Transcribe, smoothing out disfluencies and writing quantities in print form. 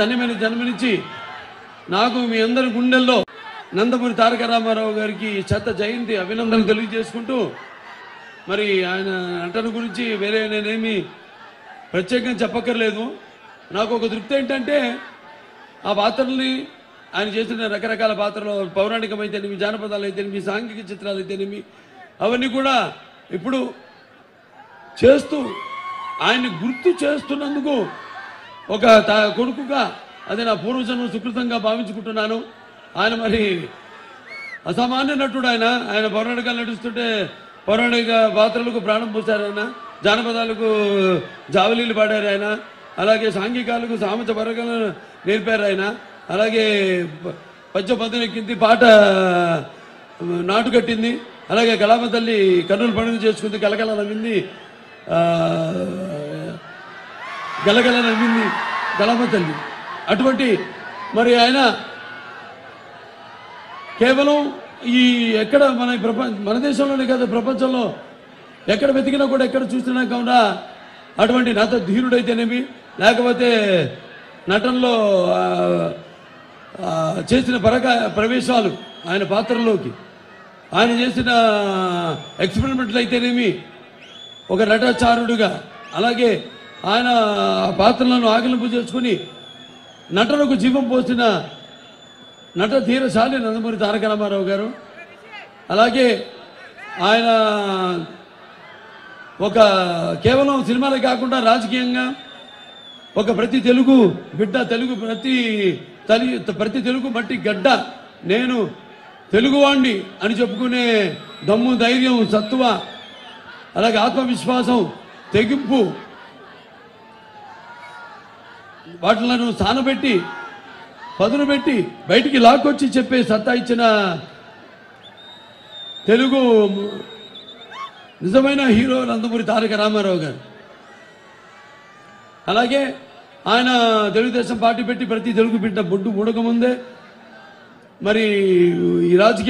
धन्यमैन जन्मनिच्ची नाकु मी अंदरि गुंडेल्लो नंदमूरी तारक रामाराవు గారికి శత జయంతి అభినందనలు తెలియజేసుకుంటూ మరి ఆయన అంటను గురించి వేరే నేనేమి ప్రత్యేకంగా చెప్పకర్లేదు। నాకు ఒక దృప్తి ఏంటంటే ఆ పాత్రల్ని ఆయన చేసిన రకరకాల పాత్రలు పౌరాణికమైతేనేమి జానపదాలైతేనేమి సాంఘిక చిత్రాలైతేనేమి అవన్నీ కూడా ఇప్పుడు చేస్తూ ఆయన గుర్తు చేస్తున్నందుకు ఒక కొడుకుగా అదే నా పూర్వజన్మ సుకృతంగా భావించుకుంటున్నాను। ఆయన మరి అసామాన్య నటుడు। ఆయన ఆయన పౌరాణికాలు నటిస్తుంటే పౌరాణిక పాత్రలకు ప్రాణం పోశారు ఆయన, జానపదాలకు జావలీలు పాడారు ఆయన, అలాగే సాంఘికాలకు సామాజిక వర్గాలను నేర్పారు ఆయన, అలాగే పద్య పదనెక్కింది, పాట నాటు కట్టింది, అలాగే కళామ తల్లి కన్నులు పండుగ చేసుకుంది, కలకల నవ్వింది, గలగల నవ్వింది కళామ తల్లి। అటువంటి మరి ఆయన కేవలం ఈ ఎక్కడ మన మన దేశంలోనే కాదు ప్రపంచంలో ఎక్కడ వెతికినా కూడా ఎక్కడ చూసినా కూడా అటువంటి నట ధీరుడైతేనేమి లేకపోతే నటనలో చేసిన ప్రవేశాలు ఆయన పాత్రలోకి ఆయన చేసిన ఎక్స్పెరిమెంట్లు అయితేనేమి ఒక నటాచారుడుగా అలాగే ఆయన పాత్రలను ఆకలింపు చేసుకుని నటనకు జీవం పోసిన నట ధీరశాలి నందమూరి తారక రామారావు గారు। అలాగే ఆయన ఒక కేవలం సినిమాలే కాకుండా రాజకీయంగా ఒక ప్రతి తెలుగు బిడ్డ, తెలుగు ప్రతి తెలుగు మట్టి గడ్డ, నేను తెలుగువాణ్ణి అని చెప్పుకునే దమ్ము, ధైర్యం, సత్తువ, అలాగే ఆత్మవిశ్వాసం, తెగింపు వాటిలను స్థానబెట్టి పదును పెట్టి బయటికి లాక్కొచ్చి చెప్పే సత్తా ఇచ్చిన తెలుగు నిజమైన హీరో నందమూరి తారక రామారావు గారు। అలాగే ఆయన తెలుగుదేశం పార్టీ పెట్టి ప్రతి తెలుగు బిడ్డ బొడ్డు ముడకముందే మరి ఈ రాజకీయ